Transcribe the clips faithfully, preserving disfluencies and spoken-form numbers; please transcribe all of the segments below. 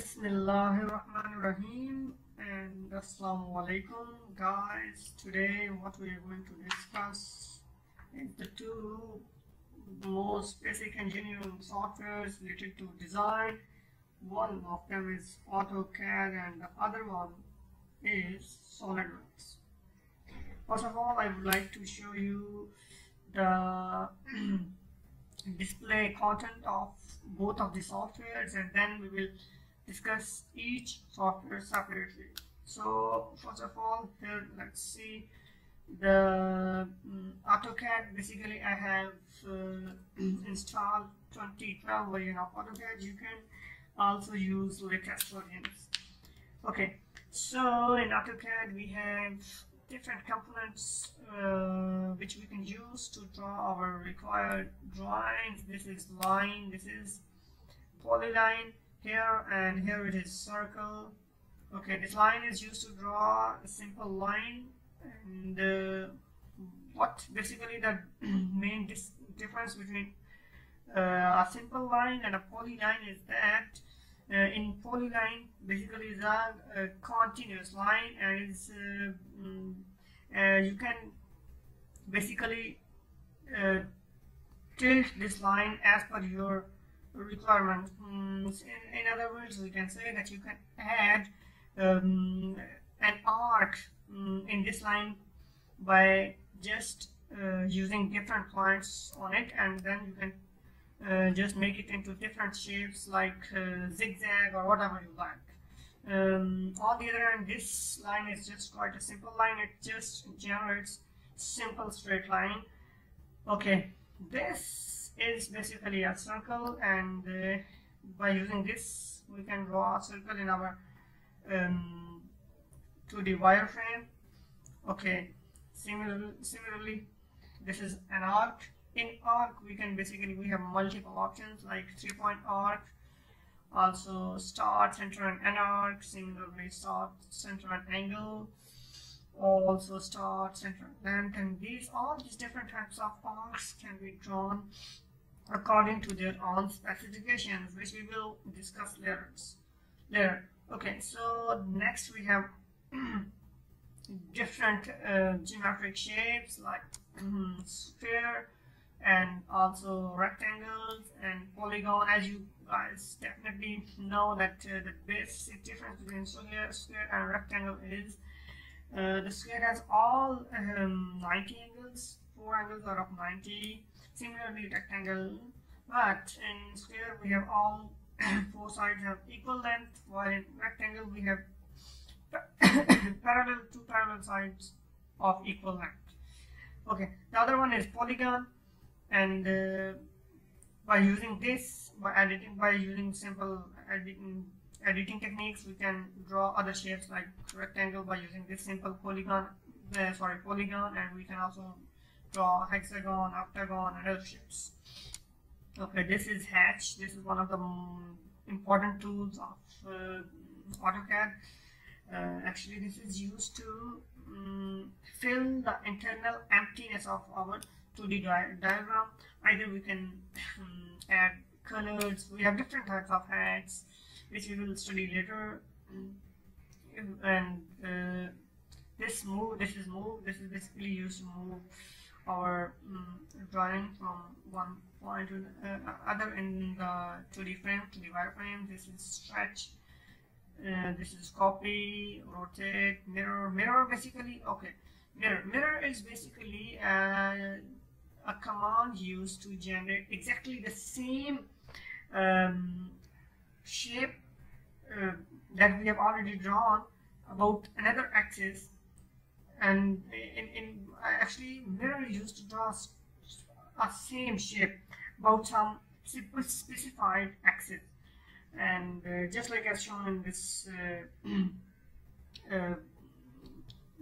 Bismillahirrahmanirrahim and assalamu alaikum guys. Today what we are going to discuss is the two most basic engineering softwares related to design. One of them is AutoCAD and the other one is SolidWorks. First of all, I would like to show you the display content of both of the softwares, and then we will discuss each software separately. So first of all, here let's see the um, AutoCAD. Basically I have uh, installed twenty twelve version of AutoCAD. You can also use latest versions. Okay, so in AutoCAD we have different components uh, which we can use to draw our required drawings. This is line, this is polyline here, and here it is circle. Okay, this line is used to draw a simple line, and uh, what basically the main dis difference between uh, a simple line and a polyline is that Uh, in polyline, basically is a, a continuous line, and it's, uh, mm, uh, you can basically uh, tilt this line as per your requirement. Mm, in, in other words, we can say that you can add um, an arc mm, in this line by just uh, using different points on it, and then you can Uh, just make it into different shapes like uh, zigzag or whatever you like. Um, on the other hand, this line is just quite a simple line. It just generates simple straight line. Okay, this is basically a circle, and uh, by using this we can draw a circle in our um, two D wireframe. Okay, Similar, similarly this is an arc. In arc we can basically we have multiple options like three-point arc, also start, center and an arc. Similarly start, center and angle, also start, center and length, and these all these different types of arcs can be drawn according to their own specifications, which we will discuss later later okay, so next we have different uh, geometric shapes like um, sphere and also rectangles and polygon. As you guys definitely know that uh, the basic difference between square, square and rectangle is uh, the square has all um, ninety angles. Four angles are of ninety. Similarly rectangle, but in square we have all four sides have equal length, while in rectangle we have parallel two parallel sides of equal length. Okay, the other one is polygon, and uh, by using this by editing by using simple editing, editing techniques we can draw other shapes like rectangle by using this simple polygon uh, sorry polygon, and we can also draw hexagon, octagon and other shapes. Okay, this is hatch. This is one of the important tools of uh, AutoCAD. Uh, actually this is used to um, fill the internal emptiness of our two D di diagram. Either we can um, add colors. We have different types of hats which we will study later, and uh, this move this is move this is basically used to move our um, drawing from one point to uh, other in the two D frame to the wireframe. This is stretch, uh, this is copy, rotate, mirror mirror basically. Okay, mirror mirror is basically uh, a command used to generate exactly the same um, shape uh, that we have already drawn about another axis, and in, in actually mirror is used to draw a same shape about some specified axis, and uh, just like as shown in this uh, uh,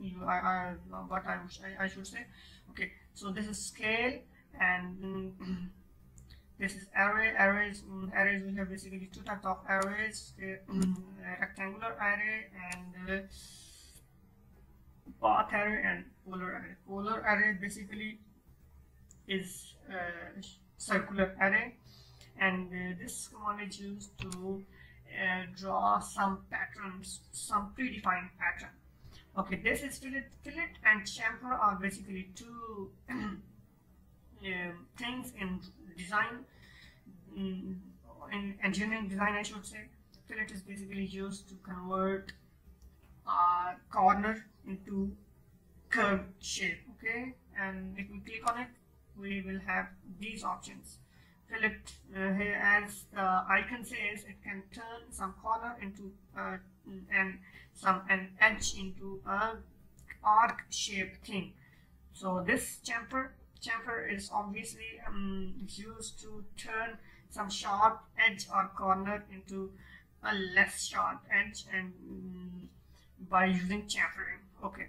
you I, I what I, I, I should say. Okay, so this is scale, and um, this is array. Arrays um, arrays we have basically two types of arrays, uh, um, rectangular array and uh, path array and polar array. Polar array basically is uh, circular array, and uh, this command is used to uh, draw some patterns, some predefined pattern. Okay, this is fillet, fillet and chamfer are basically two uh, things in design, in engineering design I should say. Fillet is basically used to convert a corner into curved shape, okay, and if we click on it, we will have these options. Fillet, uh, here, as the icon says, it can turn some corner into uh, and some an edge into a arc shaped thing. So this chamfer chamfer is obviously um, used to turn some sharp edge or corner into a less sharp edge, and um, by using chamfering, okay.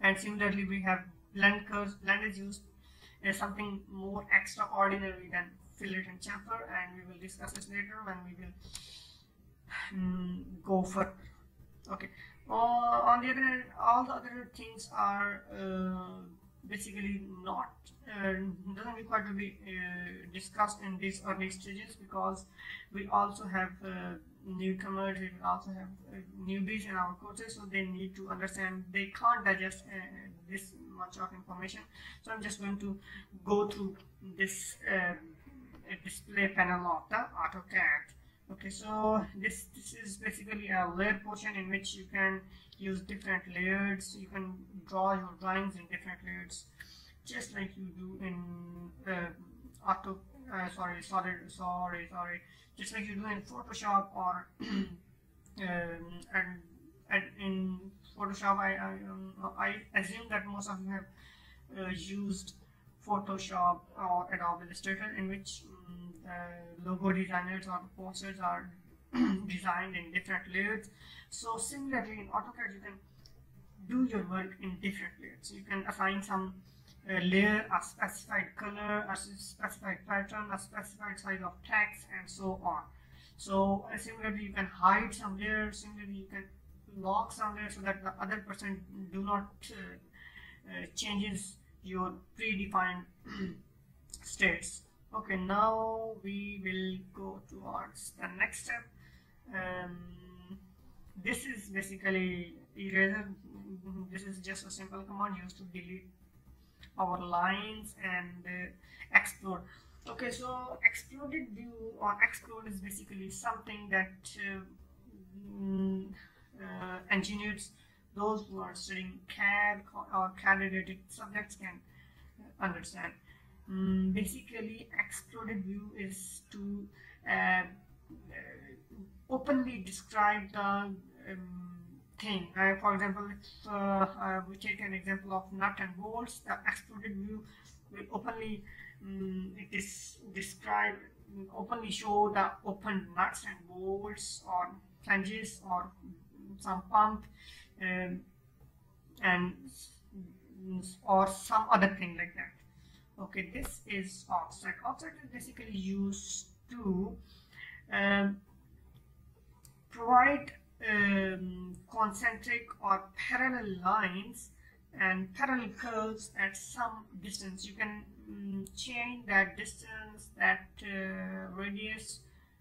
And similarly, we have blend curves. Blend is used as something more extraordinary than fillet and chamfer, and we will discuss this later when we will um, go for. Okay. Uh, on the other hand, all the other things are uh, basically not uh, doesn't require to be uh, discussed in these early stages, because we also have uh, newcomers, we also have uh, newbies in our courses, so they need to understand, they can't digest uh, this much of information. So I'm just going to go through this uh, display panel of the AutoCAD. Okay, so this this is basically a layer portion in which you can use different layers. You can draw your drawings in different layers, just like you do in uh, auto uh, sorry solid sorry sorry just like you do in Photoshop or um, and, and in Photoshop. I I, um, I assume that most of you have uh, used Photoshop or Adobe Illustrator, in which um, the logo designers or the posters are designed in different layers. So similarly in AutoCAD, you can do your work in different layers. So you can assign some uh, layer, a specified color, a specified pattern, a specified size of text, and so on. So uh, similarly, you can hide some layers. Similarly, you can lock some layers so that the other person do not uh, uh, changes your predefined states. Okay, now we will go towards the next step. Um, this is basically eraser. This is just a simple command used to delete our lines and uh, explode. Okay, so exploded view or explode is basically something that uh, mm, uh, engineers, those who are studying C A D or C A D related subjects, can understand. Um, basically, exploded view is to uh, uh, openly describe the um, thing. Uh, for example, if uh, uh, we take an example of nut and bolts, the exploded view will openly um, it is describe, openly show the open nuts and bolts or flanges or some pump. Um, and or some other thing like that. Okay, this is offset. Offset is basically used to um, provide um, concentric or parallel lines and parallel curves at some distance. You can um, change that distance, that uh, radius,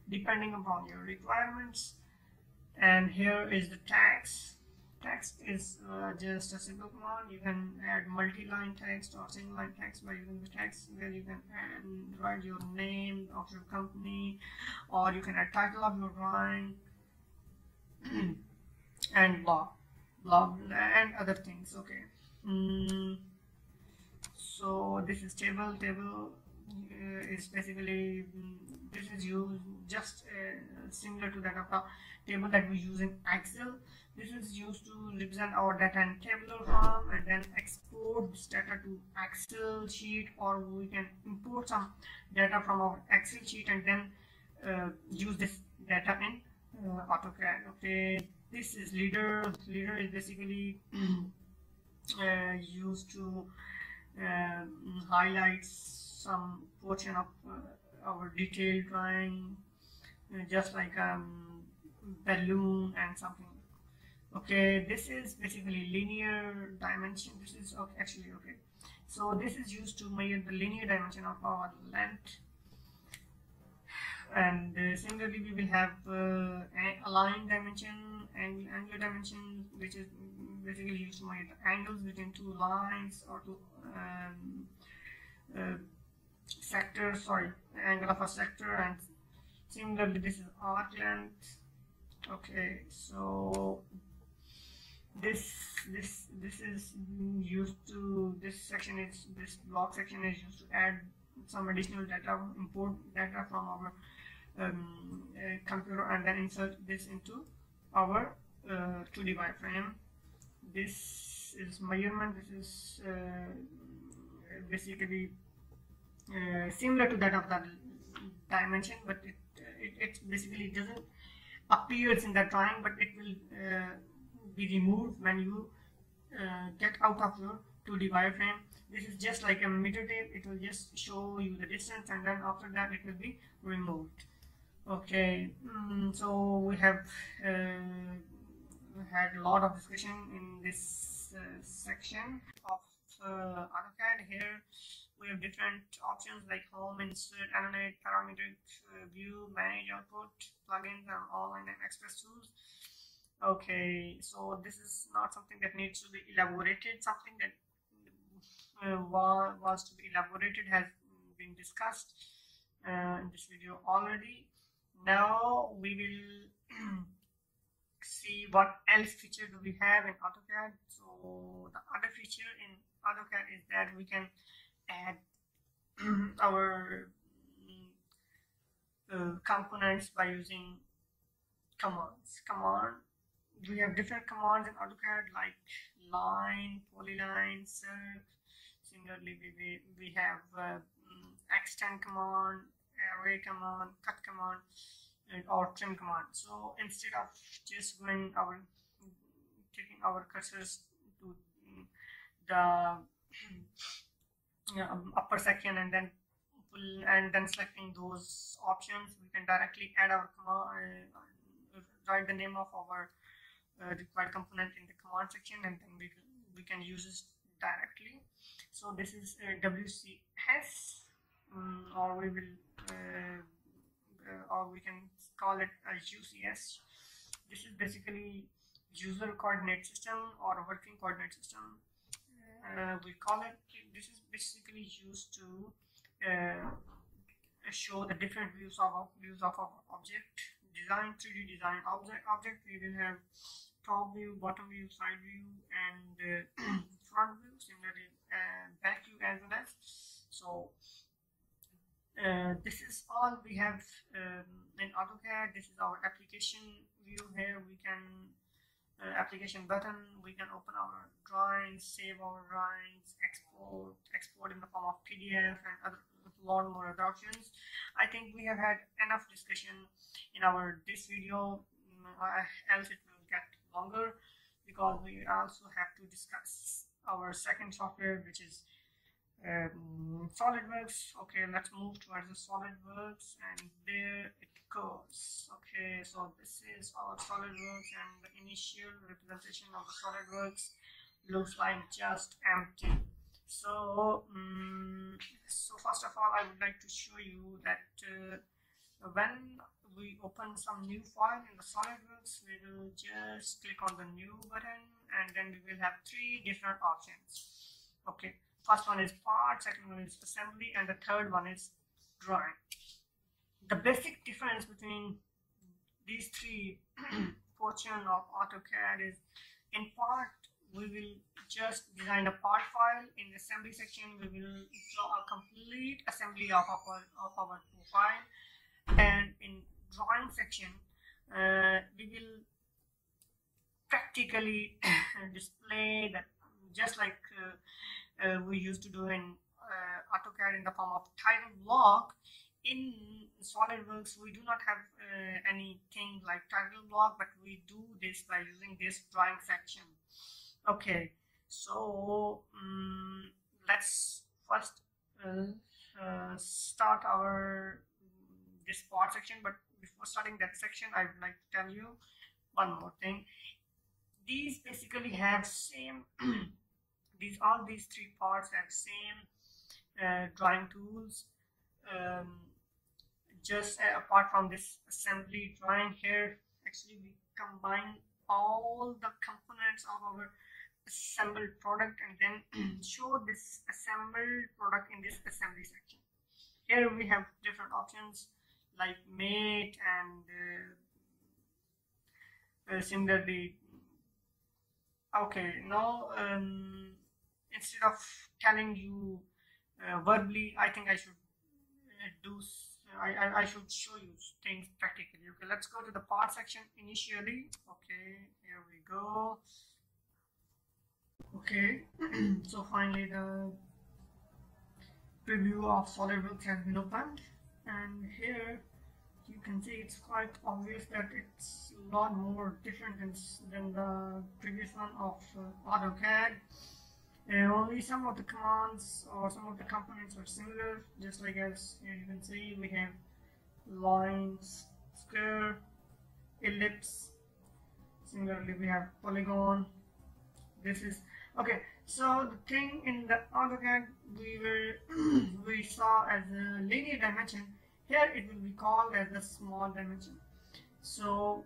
depending upon your requirements. And here is the text. Text is uh, just a simple command. You can add multi-line text or single-line text by using the text, where you can add, write your name of your company, or you can add title of your drawing and blah, blah blah and other things. Okay, mm. So this is table. Table uh, is basically um, this is used just uh, similar to that of the table that we use in Excel. This is used to represent our data in tabular form and then export this data to Excel sheet, or we can import some data from our Excel sheet and then uh, use this data in uh, AutoCAD. Okay, this is leader. Leader is basically uh, used to uh, highlight some portion of uh, our detailed drawing, uh, just like a um, balloon and something. Okay, this is basically linear dimension. This is okay, actually okay. So this is used to measure the linear dimension of our length. and uh, similarly we will have uh, align dimension and angular dimension, which is basically used to measure angles between two lines or two um, uh, sectors, sorry, angle of a sector. And similarly this is arc length. Okay, so this this this is used to, this section is, this block section is used to add some additional data, import data from our um, uh, computer and then insert this into our uh, two D wireframe. This is measurement. This is uh, basically uh, similar to that of the dimension, but it, it, it basically doesn't appears in the drawing, but it will uh, be removed when you uh, get out of your two D wireframe. This is just like a meter tape. It will just show you the distance and then after that it will be removed. Okay, mm, so we have uh, had a lot of discussion in this uh, section of uh, AutoCAD. Here we have different options like home, insert, annotate, parametric, uh, view, manage output, plugins, and online and express tools. Okay, so this is not something that needs to be elaborated. Something that uh, was to be elaborated has been discussed uh, in this video already. Now we will see what else feature do we have in AutoCAD. So the other feature in AutoCAD is that we can add our uh, components by using commands. Command. We have different commands in AutoCAD like line, polyline, circ. Similarly, we we, we have uh, extend command, array command, cut command, and or trim command. So instead of just going our taking our cursors to the Um, upper section and then pull and then selecting those options, we can directly add our command, uh, write the name of our uh, required component in the command section, and then we, we can use it directly. So this is uh, W C S, um, or we will uh, uh, or we can call it a U C S. This is basically user coordinate system or working coordinate system. Uh, we call it, this is basically used to uh, show the different views of views of our object design, three D design object object. We will have top view, bottom view, side view, and uh, front view, similarly uh, back view as well as. So uh, this is all we have um, in AutoCAD. This is our application view. Here we can Uh, application button, we can open our drawings, save our drawings, export export in the form of P D F, and other lot more options. I think we have had enough discussion in our this video, uh, else it will get longer, because we also have to discuss our second software, which is um, SolidWorks. Okay, let's move towards the SolidWorks, and there it goes. Okay, so this is our SolidWorks, and the initial representation of the SolidWorks looks like just empty. So um, so first of all, I would like to show you that uh, when we open some new file in the SolidWorks, we will just click on the new button, and then we will have three different options. Okay, first one is part, second one is assembly, and the third one is drawing. The basic difference between these three portion of AutoCAD is, in part we will just design a part file. In the assembly section we will draw a complete assembly of our, of our profile, and in drawing section uh, we will practically display that, just like uh, uh, we used to do in uh, AutoCAD in the form of title block. In SolidWorks we do not have uh, anything like title block, but we do this by using this drawing section. Okay, so um, let's first uh, uh, start our this part section, but before starting that section I would like to tell you one more thing. These basically have same these all these three parts have same uh, drawing tools. Um, just uh, apart from this assembly drawing here, actually we combine all the components of our assembled product and then show this assembled product in this assembly section. Here we have different options like mate and uh, uh, similarly. Okay, now um, instead of telling you uh, verbally, I think I should uh, do I, I, I should show you things practically. Okay, let's go to the part section initially. Okay, here we go. Okay, so finally the preview of SolidWorks has been opened, and here you can see it's quite obvious that it's a lot more different than, than the previous one of uh, AutoCAD. And only some of the commands or some of the components are similar, just like as you can see we have lines, square, ellipse, similarly we have polygon. This is okay. So the thing in the AutoCAD we were we saw as a linear dimension, here it will be called as a small dimension. So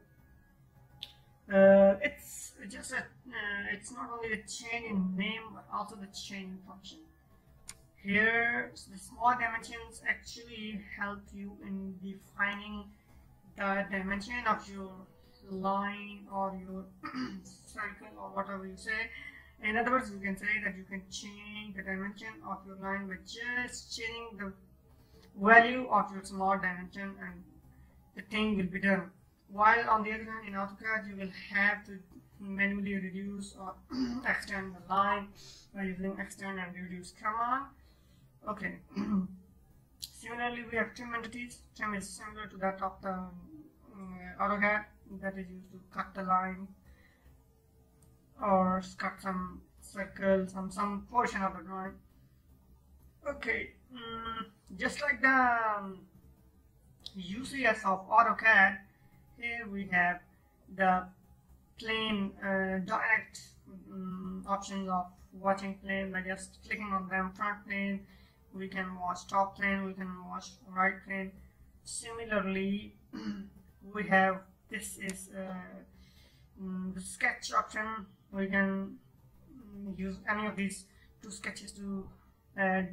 uh, it's just a uh, it's not only the change in name but also the change in function. Here so the small dimensions actually help you in defining the dimension of your line or your circle or whatever you say. In other words, you can say that you can change the dimension of your line by just changing the value of your small dimension and the thing will be done. While on the other hand, in AutoCAD you will have to manually reduce or extend the line by using extend and reduce command. Okay. Similarly, we have trim entities. Trim is similar to that of the uh, AutoCAD, that is used to cut the line or cut some circle, some some portion of the drawing. Okay, mm, just like the um, U C S of AutoCAD, here we have the plane uh, direct um, options of watching plane by just clicking on them. Front plane, we can watch top plane, we can watch right plane. Similarly, we have this is uh, the sketch option. We can use any of these two sketches to uh, uh,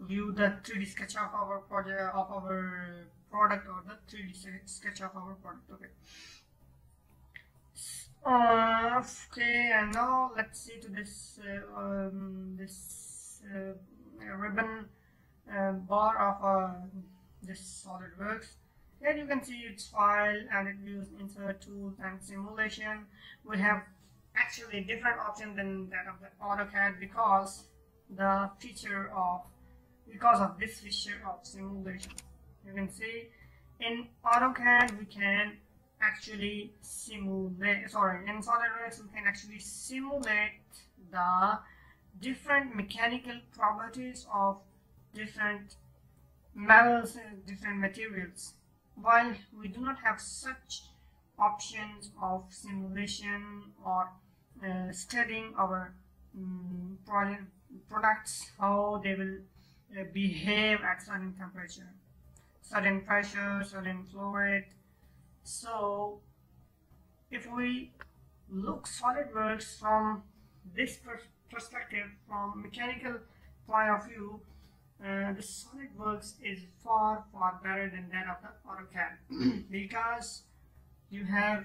view the three D sketch of our project, of our product, or the three D sketch of our product. Okay. Uh, okay, and now let's see to this uh, um, this uh, ribbon uh, bar of uh, this SolidWorks. Here you can see its file and it views insert tools and simulation. We have actually different options than that of the AutoCAD because the feature of because of this feature of simulation. You can see in AutoCAD we can actually simulate. Sorry, in SolidWorks we can actually simulate the different mechanical properties of different metals and different materials. While we do not have such options of simulation or uh, studying our um, product, products, how they will uh, behave at certain temperature, certain pressure, certain flow rate. So if we look SolidWorks from this per perspective, from mechanical point of view, Uh, the SolidWorks is far far better than that of the AutoCAD because you have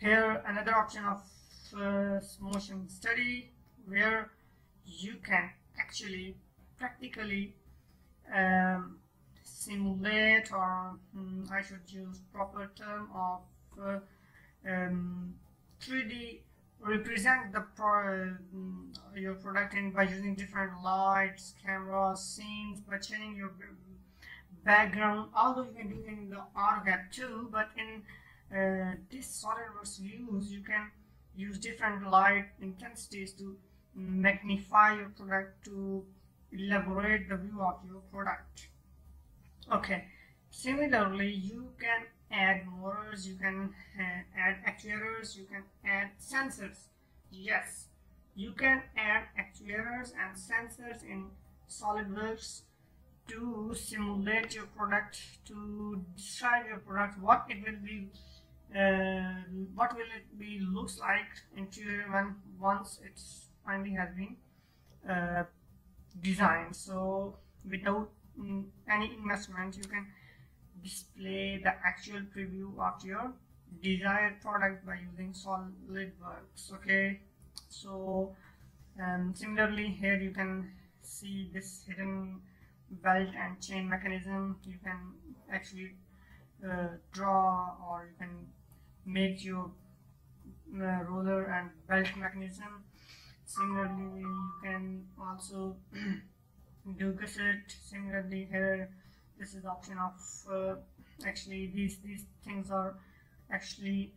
here another option of uh, motion study where you can actually practically um, simulate, or um, I should use proper term of uh, um, three D represent the pro uh, your product in by using different lights, cameras, scenes, by changing your background. Although you can do it in the AutoCAD too, but in uh, this SolidWorks views you can use different light intensities to magnify your product, to elaborate the view of your product. Okay, similarly you can add motors, you can uh, add actuators, you can add sensors. Yes, you can add actuators and sensors in SolidWorks to simulate your product, to describe your product, what it will be, uh, what will it be looks like interior when once it's finally has been uh, designed. So without mm, any investment, you can display the actual preview of your desired product by using SolidWorks. Okay, so um, similarly here you can see this hidden belt and chain mechanism. You can actually uh, draw, or you can make your uh, roller and belt mechanism. Similarly, you can also do gusset. Similarly here, this is the option of uh, actually these these things are actually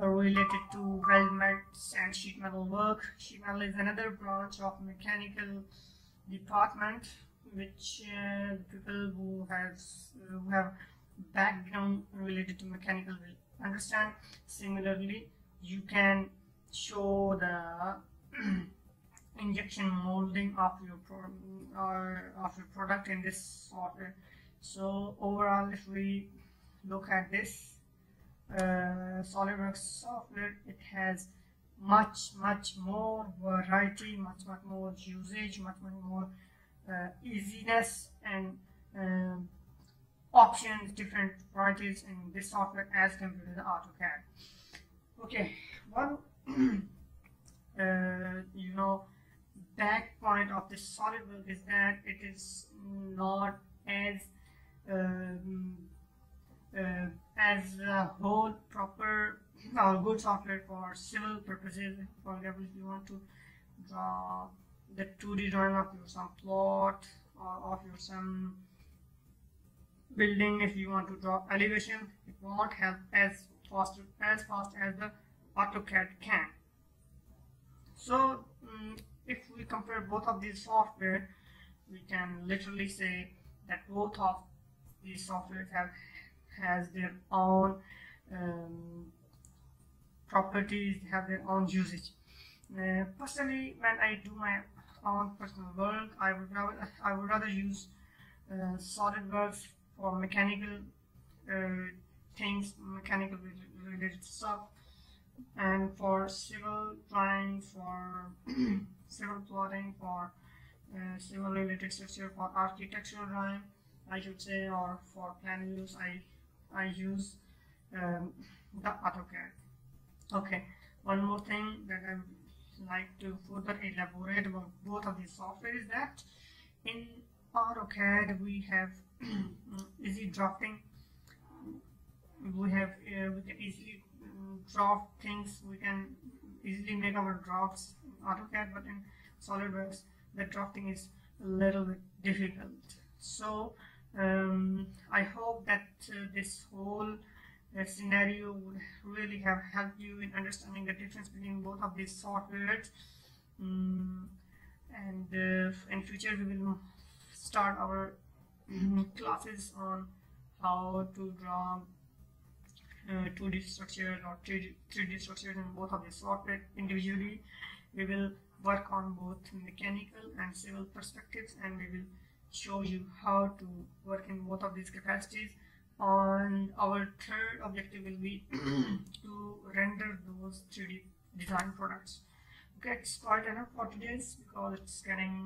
uh, related to weld mats and sheet metal work. Sheet metal is another branch of mechanical department, which uh, people who has who have background related to mechanical will understand. Similarly, you can show the injection molding of your pro or of your product in this software. So overall, if we look at this uh, SolidWorks software, it has much much more variety, much much more usage, much much more uh, easiness and uh, options, different varieties in this software as compared to the AutoCAD. Okay, one uh, you know bad point of this SolidWorks is that it is not as um, uh, as a whole proper or good software for civil purposes. For example, if you want to draw the two D drawing of your some plot or of your some building, if you want to draw elevation, it won't help as fast as fast as the AutoCAD can. So um, if we compare both of these software, we can literally say that both of these softwares have has their own um, properties, have their own usage. Uh, personally, when I do my own personal work, I would rather, I would rather use uh, SolidWorks for mechanical uh, things, mechanical related stuff, and for civil drawing, for civil plotting, for uh, civil related structure, for architectural drawing, I should say, or for plan use, I I use um, the AutoCAD. Okay, one more thing that I would like to further elaborate about both of these software is that in AutoCAD we have easy drafting. We have uh, we can easily draft things. We can easily make our drafts in AutoCAD, but in SolidWorks the drafting is a little bit difficult. So Um, I hope that uh, this whole uh, scenario would really have helped you in understanding the difference between both of these softwares. Um, and uh, in future we will start our um, classes on how to draw uh, two D structures or three D, three D structures in both of these software individually. We will work on both mechanical and civil perspectives, and we will show you how to work in both of these capacities. And our third objective will be to render those three D design products. Okay, it's quite enough for today's, because it's getting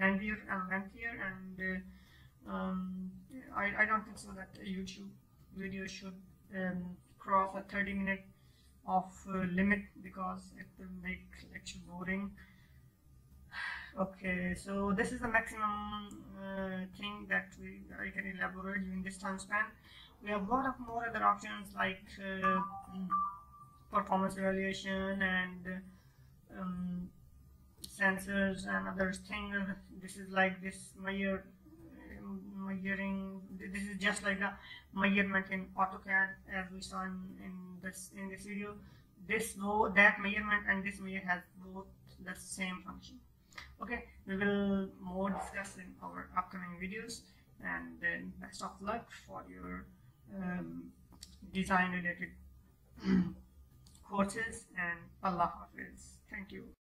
lengthier and lengthier, and uh, um, I, I don't think so that a YouTube video should um, cross a thirty minute of uh, limit, because it will make lecture boring. Okay, so this is the maximum uh, thing that we I can elaborate during this time span. We have a lot of more other options like uh, performance evaluation and um, sensors and other things. This is like this measure, measuring. This is just like a measurement in AutoCAD, as we saw in, in this in this video. This though that measurement and this measure has both the same function. Okay, we will more discuss in our upcoming videos, and then best of luck for your um, design related courses, and Allah Hafiz. Thank you.